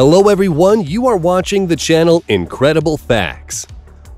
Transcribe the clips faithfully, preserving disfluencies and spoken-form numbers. Hello everyone, you are watching the channel Incredible Facts.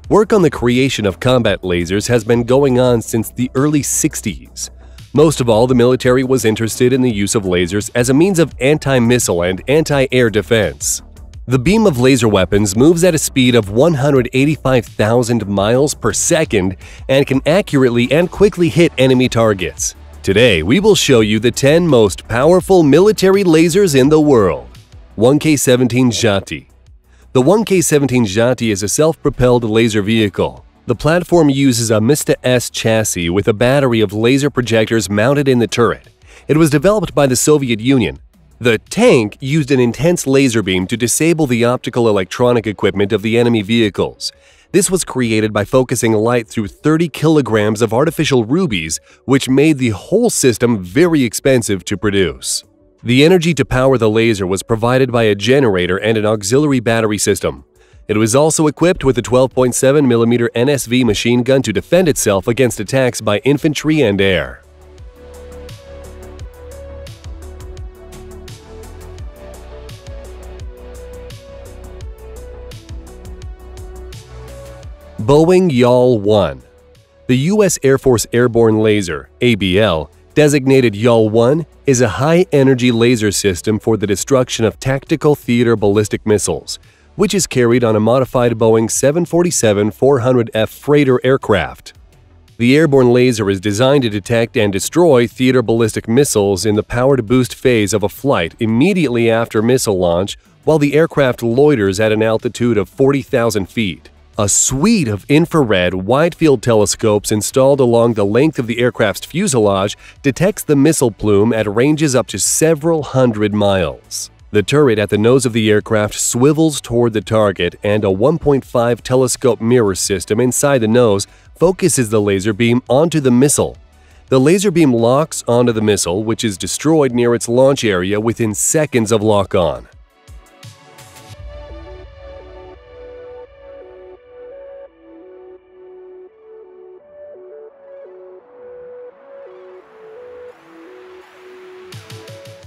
Work on the creation of combat lasers has been going on since the early sixties. Most of all, the military was interested in the use of lasers as a means of anti-missile and anti-air defense. The beam of laser weapons moves at a speed of one hundred eighty-five thousand miles per second and can accurately and quickly hit enemy targets. Today, we will show you the ten most powerful military lasers in the world. one K seventeen Szhatie. The one K seventeen Szhatie is a self-propelled laser vehicle. The platform uses a Mista S chassis with a battery of laser projectors mounted in the turret. It was developed by the Soviet Union. The tank used an intense laser beam to disable the optical electronic equipment of the enemy vehicles. This was created by focusing light through thirty kilograms of artificial rubies, which made the whole system very expensive to produce. The energy to power the laser was provided by a generator and an auxiliary battery system. It was also equipped with a twelve point seven millimeter N S V machine gun to defend itself against attacks by infantry and air. Boeing YAL one. The U S Air Force Airborne Laser, A B L, designated YAL one, is a high-energy laser system for the destruction of tactical theater ballistic missiles, which is carried on a modified Boeing seven forty-seven four hundred F freighter aircraft. The airborne laser is designed to detect and destroy theater ballistic missiles in the power-to-boost phase of a flight immediately after missile launch while the aircraft loiters at an altitude of forty thousand feet. A suite of infrared wide-field telescopes installed along the length of the aircraft's fuselage detects the missile plume at ranges up to several hundred miles. The turret at the nose of the aircraft swivels toward the target, and a one point five telescope mirror system inside the nose focuses the laser beam onto the missile. The laser beam locks onto the missile, which is destroyed near its launch area within seconds of lock-on.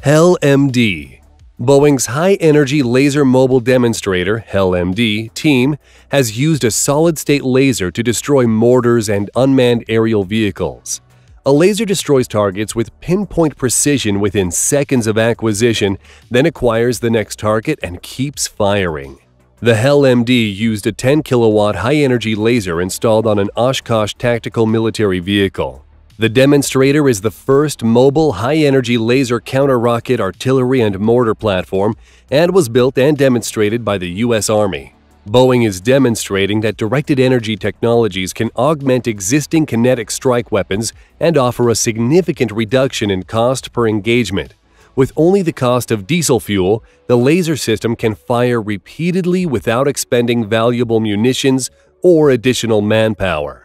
HEL M D. Boeing's high-energy laser mobile demonstrator, HEL M D, team has used a solid-state laser to destroy mortars and unmanned aerial vehicles. A laser destroys targets with pinpoint precision within seconds of acquisition, then acquires the next target and keeps firing. The HEL M D used a ten kilowatt high-energy laser installed on an Oshkosh tactical military vehicle. The demonstrator is the first mobile, high-energy laser counter-rocket artillery and mortar platform and was built and demonstrated by the U S Army. Boeing is demonstrating that directed energy technologies can augment existing kinetic strike weapons and offer a significant reduction in cost per engagement. With only the cost of diesel fuel, the laser system can fire repeatedly without expending valuable munitions or additional manpower.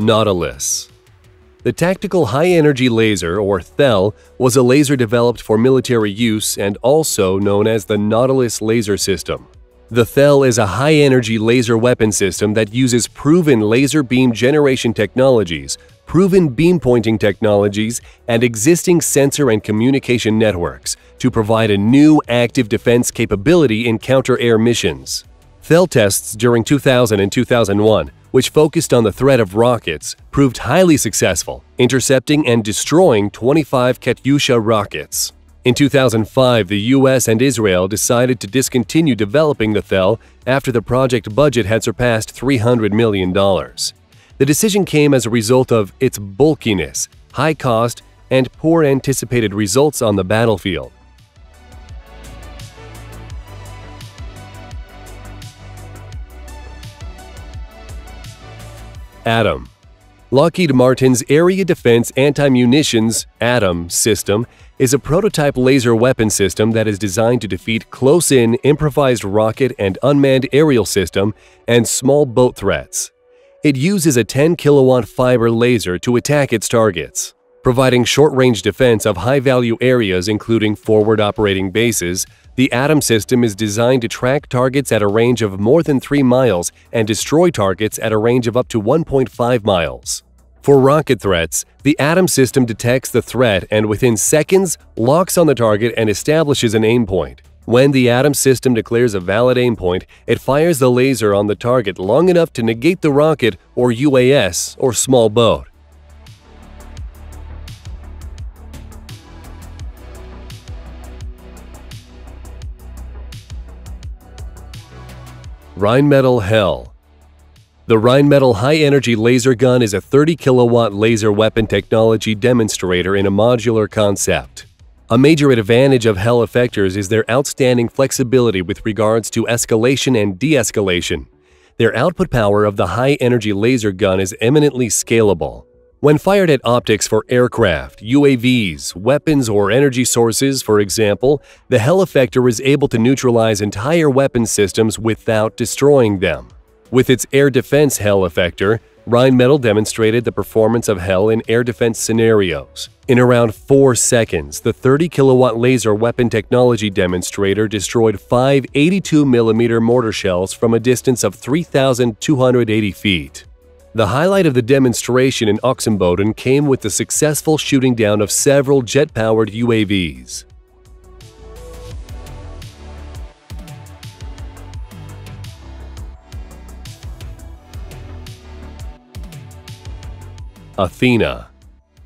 Nautilus. The Tactical High-Energy Laser, or THEL, was a laser developed for military use and also known as the Nautilus laser system. The THEL is a high-energy laser weapon system that uses proven laser beam generation technologies, proven beam pointing technologies, and existing sensor and communication networks to provide a new active defense capability in counter-air missions. THEL tests during two thousand and two thousand one, which focused on the threat of rockets, proved highly successful, intercepting and destroying twenty-five Katyusha rockets. In two thousand five, the U S and Israel decided to discontinue developing the THEL after the project budget had surpassed three hundred million dollars. The decision came as a result of its bulkiness, high cost, and poor anticipated results on the battlefield. ADAM. Lockheed Martin's Area Defense Anti-Munitions (ADAM) system is a prototype laser weapon system that is designed to defeat close-in improvised rocket and unmanned aerial system and small boat threats. It uses a ten kilowatt fiber laser to attack its targets. Providing short-range defense of high-value areas including forward operating bases, the ADAM system is designed to track targets at a range of more than three miles and destroy targets at a range of up to one point five miles. For rocket threats, the ADAM system detects the threat and within seconds locks on the target and establishes an aim point. When the ADAM system declares a valid aim point, it fires the laser on the target long enough to negate the rocket or U A S or small boat. Rheinmetall HEL. The Rheinmetall high-energy laser gun is a thirty kilowatt laser weapon technology demonstrator in a modular concept. A major advantage of HEL effectors is their outstanding flexibility with regards to escalation and de-escalation. Their output power of the high-energy laser gun is eminently scalable. When fired at optics for aircraft, U A Vs, weapons, or energy sources, for example, the HEL effector is able to neutralize entire weapon systems without destroying them. With its air defense HEL effector, Rheinmetall demonstrated the performance of HEL in air defense scenarios. In around four seconds, the thirty kilowatt laser weapon technology demonstrator destroyed five eighty-two millimeter mortar shells from a distance of three thousand two hundred eighty feet. The highlight of the demonstration in Oxenboden came with the successful shooting down of several jet-powered U A Vs. Athena.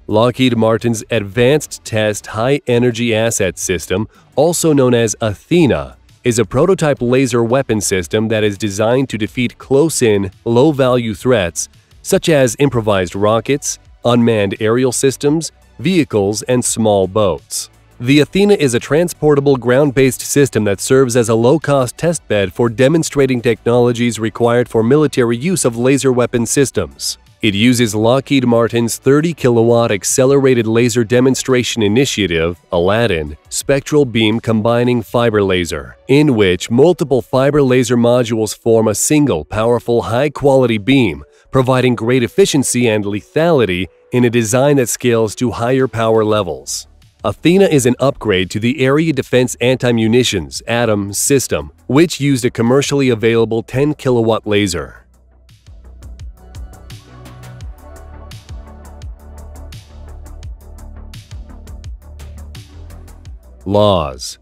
Lockheed Martin's Advanced Test High Energy Asset System, also known as Athena, is a prototype laser weapon system that is designed to defeat close-in, low-value threats such as improvised rockets, unmanned aerial systems, vehicles, and small boats. The Athena is a transportable ground-based system that serves as a low-cost testbed for demonstrating technologies required for military use of laser weapon systems. It uses Lockheed Martin's thirty kilowatt Accelerated Laser Demonstration Initiative (ALADIN) spectral beam combining fiber laser, in which multiple fiber laser modules form a single powerful high-quality beam, providing great efficiency and lethality in a design that scales to higher power levels. Athena is an upgrade to the Area Defense Anti-Munitions (ADAM) system, which used a commercially available ten kilowatt laser. LAWS.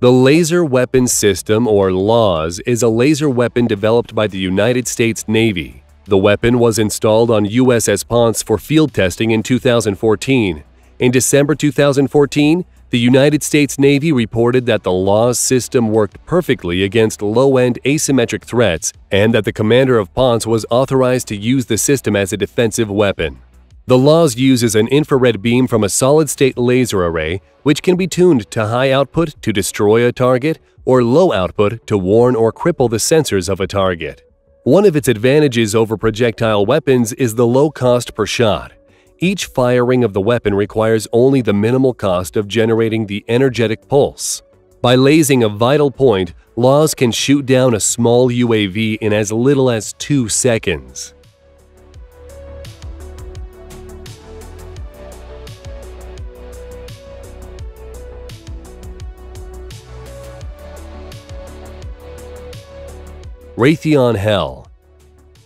The Laser Weapon System, or LAWS, is a laser weapon developed by the United States Navy. The weapon was installed on U S S Ponce for field testing in two thousand fourteen. In December two thousand fourteen, the United States Navy reported that the LAWS system worked perfectly against low-end asymmetric threats and that the commander of Ponce was authorized to use the system as a defensive weapon. The LAWS uses an infrared beam from a solid-state laser array, which can be tuned to high output to destroy a target or low output to warn or cripple the sensors of a target. One of its advantages over projectile weapons is the low cost per shot. Each firing of the weapon requires only the minimal cost of generating the energetic pulse. By lasing a vital point, LAWS can shoot down a small U A V in as little as two seconds. Raytheon HEL.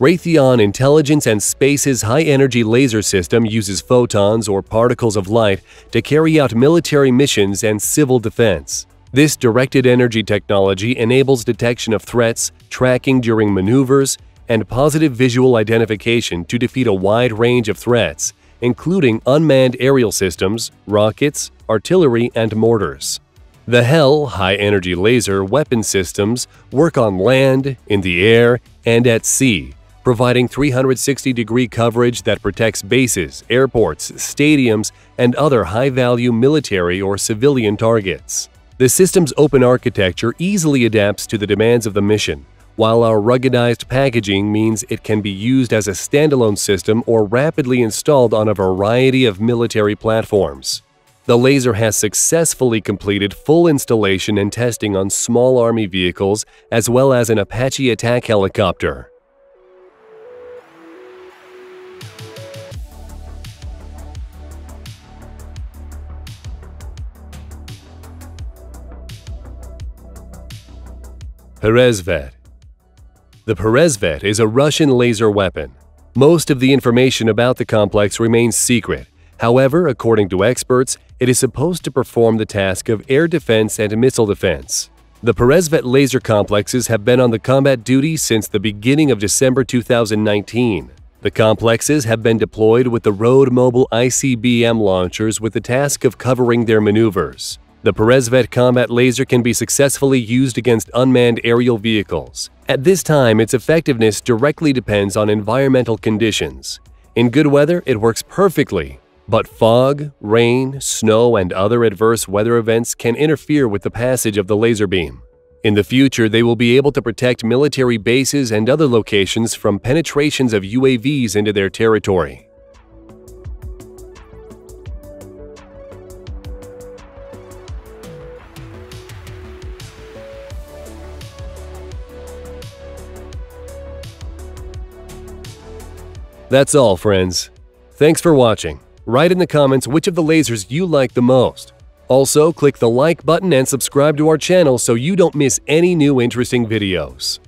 Raytheon Intelligence and Space's high-energy laser system uses photons or particles of light to carry out military missions and civil defense. This directed energy technology enables detection of threats, tracking during maneuvers, and positive visual identification to defeat a wide range of threats, including unmanned aerial systems, rockets, artillery, and mortars. The HEL high-energy laser weapon systems work on land, in the air, and at sea, providing three hundred sixty degree coverage that protects bases, airports, stadiums, and other high-value military or civilian targets. The system's open architecture easily adapts to the demands of the mission, while our ruggedized packaging means it can be used as a standalone system or rapidly installed on a variety of military platforms. The laser has successfully completed full installation and testing on small Army vehicles as well as an Apache attack helicopter. Peresvet. The Peresvet is a Russian laser weapon. Most of the information about the complex remains secret. However, according to experts, it is supposed to perform the task of air defense and missile defense. The Peresvet laser complexes have been on the combat duty since the beginning of December two thousand nineteen. The complexes have been deployed with the Road Mobile I C B M launchers with the task of covering their maneuvers. The Peresvet combat laser can be successfully used against unmanned aerial vehicles. At this time, its effectiveness directly depends on environmental conditions. In good weather, it works perfectly, but fog, rain, snow, and other adverse weather events can interfere with the passage of the laser beam. In the future, they will be able to protect military bases and other locations from penetrations of U A Vs into their territory. That's all, friends. Thanks for watching. Write in the comments which of the lasers you like the most. Also, click the like button and subscribe to our channel so you don't miss any new interesting videos.